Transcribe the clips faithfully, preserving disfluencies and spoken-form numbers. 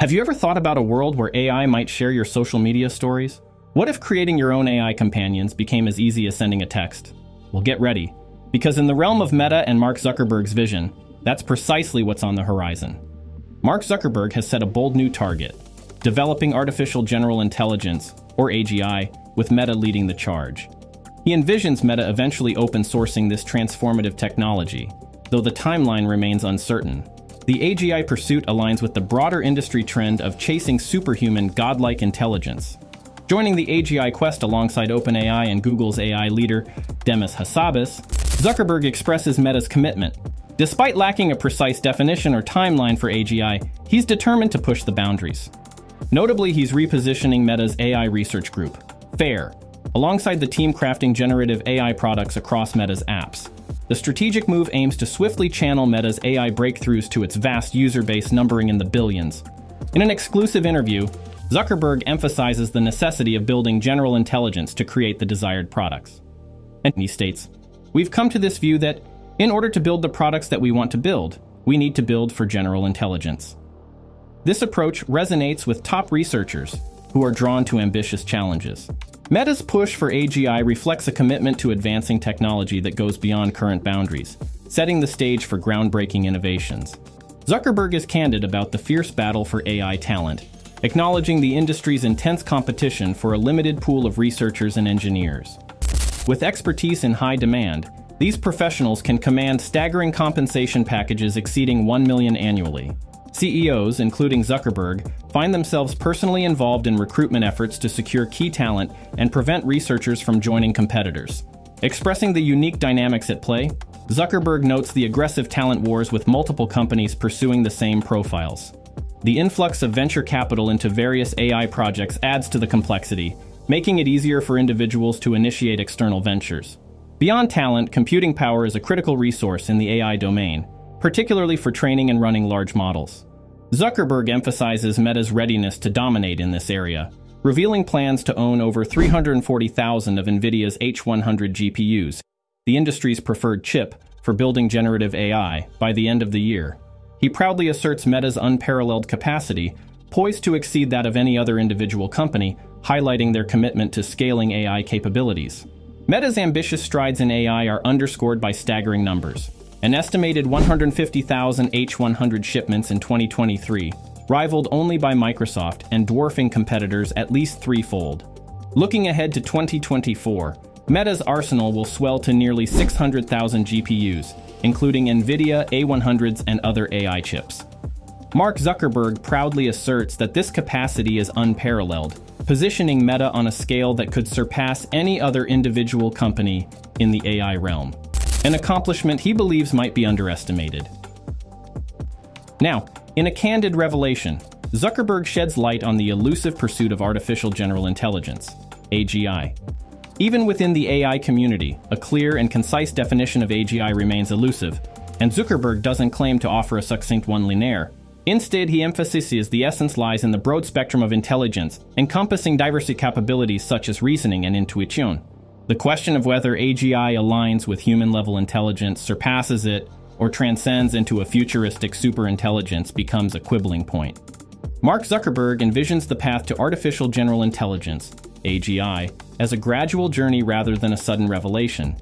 Have you ever thought about a world where A I might share your social media stories? What if creating your own A I companions became as easy as sending a text? Well, get ready, because in the realm of Meta and Mark Zuckerberg's vision, that's precisely what's on the horizon. Mark Zuckerberg has set a bold new target, developing Artificial General Intelligence, or A G I, with Meta leading the charge. He envisions Meta eventually open sourcing this transformative technology, though the timeline remains uncertain. The A G I pursuit aligns with the broader industry trend of chasing superhuman, godlike intelligence. Joining the A G I quest alongside OpenAI and Google's A I leader, Demis Hassabis, Zuckerberg expresses Meta's commitment. Despite lacking a precise definition or timeline for A G I, he's determined to push the boundaries. Notably, he's repositioning Meta's A I research group, FAIR, alongside the team crafting generative A I products across Meta's apps. The strategic move aims to swiftly channel Meta's A I breakthroughs to its vast user base numbering in the billions. In an exclusive interview, Zuckerberg emphasizes the necessity of building general intelligence to create the desired products. And he states, "We've come to this view that, in order to build the products that we want to build, we need to build for general intelligence." This approach resonates with top researchers who are drawn to ambitious challenges. Meta's push for A G I reflects a commitment to advancing technology that goes beyond current boundaries, setting the stage for groundbreaking innovations. Zuckerberg is candid about the fierce battle for A I talent, acknowledging the industry's intense competition for a limited pool of researchers and engineers. With expertise in high demand, these professionals can command staggering compensation packages exceeding one million dollars annually. C E Os, including Zuckerberg, find themselves personally involved in recruitment efforts to secure key talent and prevent researchers from joining competitors. Expressing the unique dynamics at play, Zuckerberg notes the aggressive talent wars with multiple companies pursuing the same profiles. The influx of venture capital into various A I projects adds to the complexity, making it easier for individuals to initiate external ventures. Beyond talent, computing power is a critical resource in the A I domain, particularly for training and running large models. Zuckerberg emphasizes Meta's readiness to dominate in this area, revealing plans to own over three hundred forty thousand of NVIDIA's H one hundred G P Us, the industry's preferred chip for building generative A I, by the end of the year. He proudly asserts Meta's unparalleled capacity, poised to exceed that of any other individual company, highlighting their commitment to scaling A I capabilities. Meta's ambitious strides in A I are underscored by staggering numbers. An estimated one hundred fifty thousand H one hundred shipments in twenty twenty-three, rivaled only by Microsoft and dwarfing competitors at least threefold. Looking ahead to twenty twenty-four, Meta's arsenal will swell to nearly six hundred thousand G P Us, including NVIDIA, A one hundreds, and other A I chips. Mark Zuckerberg proudly asserts that this capacity is unparalleled, positioning Meta on a scale that could surpass any other individual company in the A I realm. An accomplishment he believes might be underestimated. Now, in a candid revelation, Zuckerberg sheds light on the elusive pursuit of artificial general intelligence, A G I. Even within the A I community, a clear and concise definition of A G I remains elusive, and Zuckerberg doesn't claim to offer a succinct one-liner. Instead, he emphasizes the essence lies in the broad spectrum of intelligence, encompassing diverse capabilities such as reasoning and intuition. The question of whether A G I aligns with human-level intelligence, surpasses it, or transcends into a futuristic superintelligence becomes a quibbling point. Mark Zuckerberg envisions the path to artificial general intelligence, A G I, as a gradual journey rather than a sudden revelation.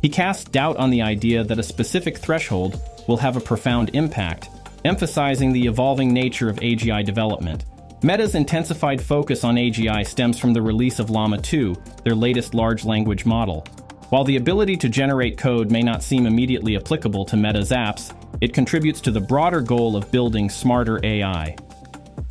He casts doubt on the idea that a specific threshold will have a profound impact, emphasizing the evolving nature of A G I development. Meta's intensified focus on A G I stems from the release of Llama two, their latest large language model. While the ability to generate code may not seem immediately applicable to Meta's apps, it contributes to the broader goal of building smarter A I.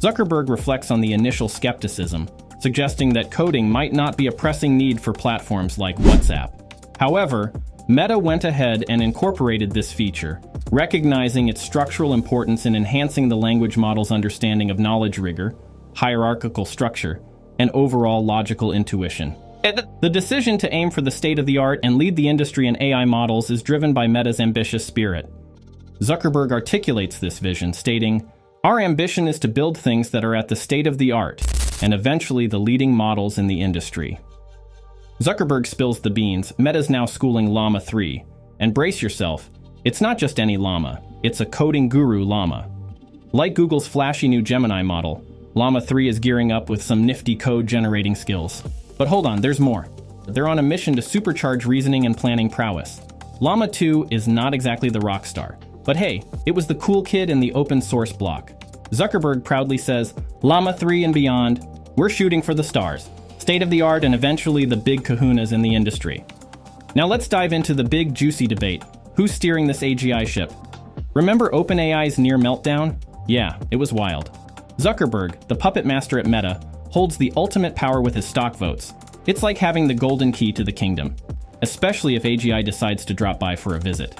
Zuckerberg reflects on the initial skepticism, suggesting that coding might not be a pressing need for platforms like WhatsApp. However, Meta went ahead and incorporated this feature, recognizing its structural importance in enhancing the language model's understanding of knowledge rigor, hierarchical structure, and overall logical intuition. The decision to aim for the state-of-the-art and lead the industry in A I models is driven by Meta's ambitious spirit. Zuckerberg articulates this vision, stating, "Our ambition is to build things that are at the state-of-the-art, and eventually the leading models in the industry." Zuckerberg spills the beans, Meta's now schooling Llama three, and brace yourself, it's not just any llama, it's a coding guru llama. Like Google's flashy new Gemini model, Llama three is gearing up with some nifty code-generating skills. But hold on, there's more. They're on a mission to supercharge reasoning and planning prowess. Llama two is not exactly the rock star, but hey, it was the cool kid in the open source block. Zuckerberg proudly says, Llama three and beyond, we're shooting for the stars, state-of-the-art and eventually the big kahunas in the industry. Now let's dive into the big juicy debate. Who's steering this A G I ship? Remember OpenAI's near meltdown? Yeah, it was wild. Zuckerberg, the puppet master at Meta, holds the ultimate power with his stock votes. It's like having the golden key to the kingdom, especially if A G I decides to drop by for a visit.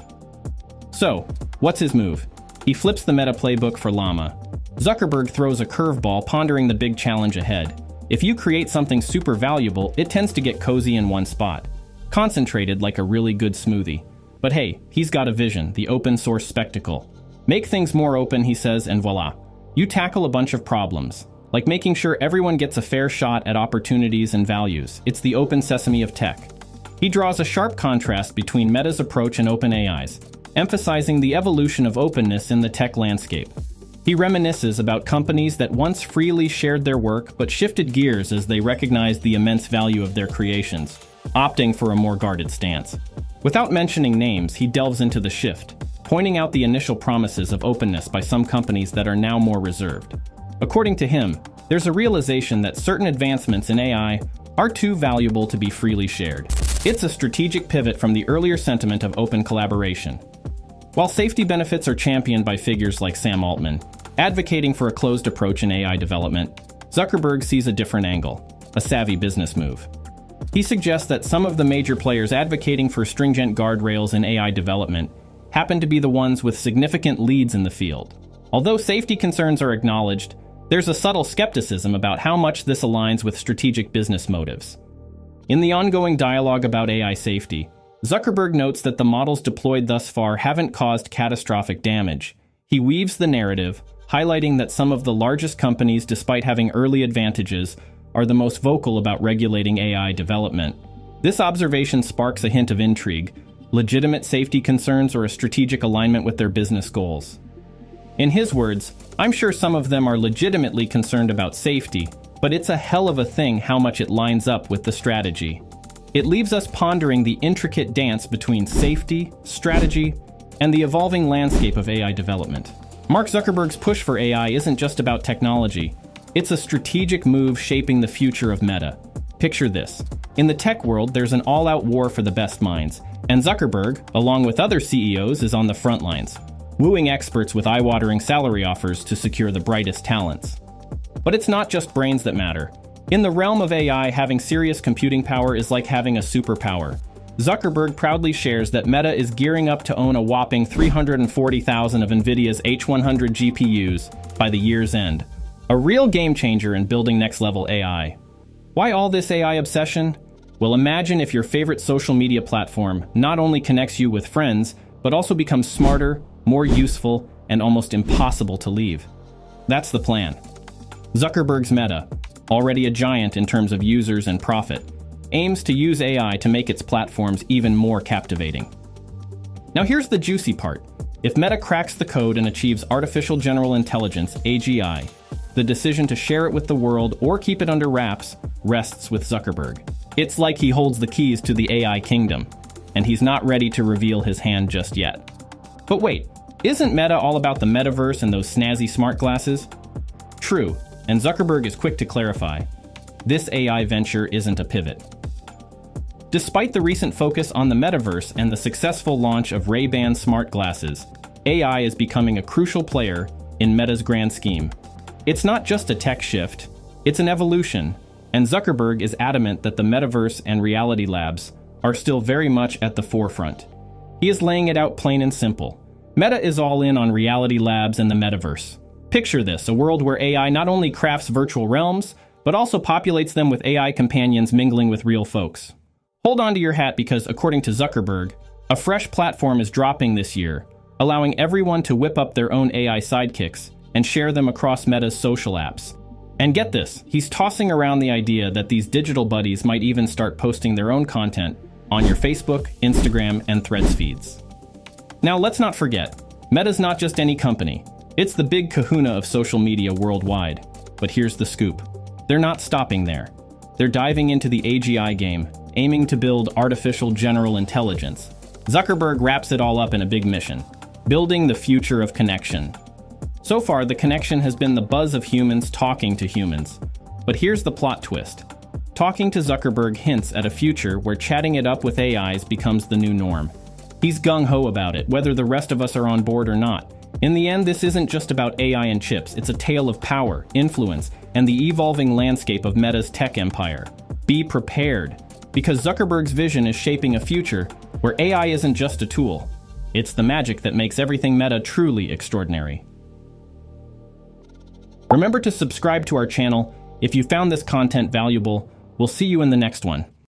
So, what's his move? He flips the Meta playbook for Llama. Zuckerberg throws a curveball, pondering the big challenge ahead. If you create something super valuable, it tends to get cozy in one spot, concentrated like a really good smoothie. But hey, he's got a vision, the open source spectacle. Make things more open, he says, and voila. You tackle a bunch of problems, like making sure everyone gets a fair shot at opportunities and values. It's the open sesame of tech. He draws a sharp contrast between Meta's approach and OpenAI's, emphasizing the evolution of openness in the tech landscape. He reminisces about companies that once freely shared their work but shifted gears as they recognized the immense value of their creations, opting for a more guarded stance. Without mentioning names, he delves into the shift, pointing out the initial promises of openness by some companies that are now more reserved. According to him, there's a realization that certain advancements in A I are too valuable to be freely shared. It's a strategic pivot from the earlier sentiment of open collaboration. While safety benefits are championed by figures like Sam Altman, advocating for a closed approach in A I development, Zuckerberg sees a different angle, a savvy business move. He suggests that some of the major players advocating for stringent guardrails in A I development happen to be the ones with significant leads in the field. Although safety concerns are acknowledged, there's a subtle skepticism about how much this aligns with strategic business motives. In the ongoing dialogue about A I safety, Zuckerberg notes that the models deployed thus far haven't caused catastrophic damage. He weaves the narrative, highlighting that some of the largest companies, despite having early advantages, are the most vocal about regulating A I development. This observation sparks a hint of intrigue, legitimate safety concerns, or a strategic alignment with their business goals. In his words, I'm sure some of them are legitimately concerned about safety, but it's a hell of a thing how much it lines up with the strategy. It leaves us pondering the intricate dance between safety, strategy, and the evolving landscape of A I development. Mark Zuckerberg's push for A I isn't just about technology. It's a strategic move shaping the future of Meta. Picture this. In the tech world, there's an all-out war for the best minds, and Zuckerberg, along with other C E Os, is on the front lines, wooing experts with eye-watering salary offers to secure the brightest talents. But it's not just brains that matter. In the realm of A I, having serious computing power is like having a superpower. Zuckerberg proudly shares that Meta is gearing up to own a whopping three hundred forty thousand of NVIDIA's H one hundred G P Us by the year's end. A real game-changer in building next-level A I. Why all this A I obsession? Well, imagine if your favorite social media platform not only connects you with friends, but also becomes smarter, more useful, and almost impossible to leave. That's the plan. Zuckerberg's Meta, already a giant in terms of users and profit, aims to use A I to make its platforms even more captivating. Now here's the juicy part. If Meta cracks the code and achieves Artificial General Intelligence, A G I, the decision to share it with the world or keep it under wraps rests with Zuckerberg. It's like he holds the keys to the A I kingdom, and he's not ready to reveal his hand just yet. But wait, isn't Meta all about the metaverse and those snazzy smart glasses? True. And Zuckerberg is quick to clarify, this A I venture isn't a pivot. Despite the recent focus on the metaverse and the successful launch of Ray-Ban smart glasses, A I is becoming a crucial player in Meta's grand scheme. It's not just a tech shift, it's an evolution, and Zuckerberg is adamant that the metaverse and reality labs are still very much at the forefront. He is laying it out plain and simple. Meta is all in on reality labs and the metaverse. Picture this, a world where A I not only crafts virtual realms, but also populates them with A I companions mingling with real folks. Hold on to your hat because, according to Zuckerberg, a fresh platform is dropping this year, allowing everyone to whip up their own A I sidekicks and share them across Meta's social apps. And get this, he's tossing around the idea that these digital buddies might even start posting their own content on your Facebook, Instagram, and Threads feeds. Now let's not forget, Meta's not just any company. It's the big kahuna of social media worldwide. But here's the scoop. They're not stopping there. They're diving into the A G I game, aiming to build artificial general intelligence. Zuckerberg wraps it all up in a big mission, building the future of connection. So far, the connection has been the buzz of humans talking to humans. But here's the plot twist. Talking to Zuckerberg hints at a future where chatting it up with A Is becomes the new norm. He's gung-ho about it, whether the rest of us are on board or not. In the end, this isn't just about A I and chips, it's a tale of power, influence, and the evolving landscape of Meta's tech empire. Be prepared, because Zuckerberg's vision is shaping a future where A I isn't just a tool. It's the magic that makes everything Meta truly extraordinary. Remember to subscribe to our channel. If you found this content valuable, we'll see you in the next one.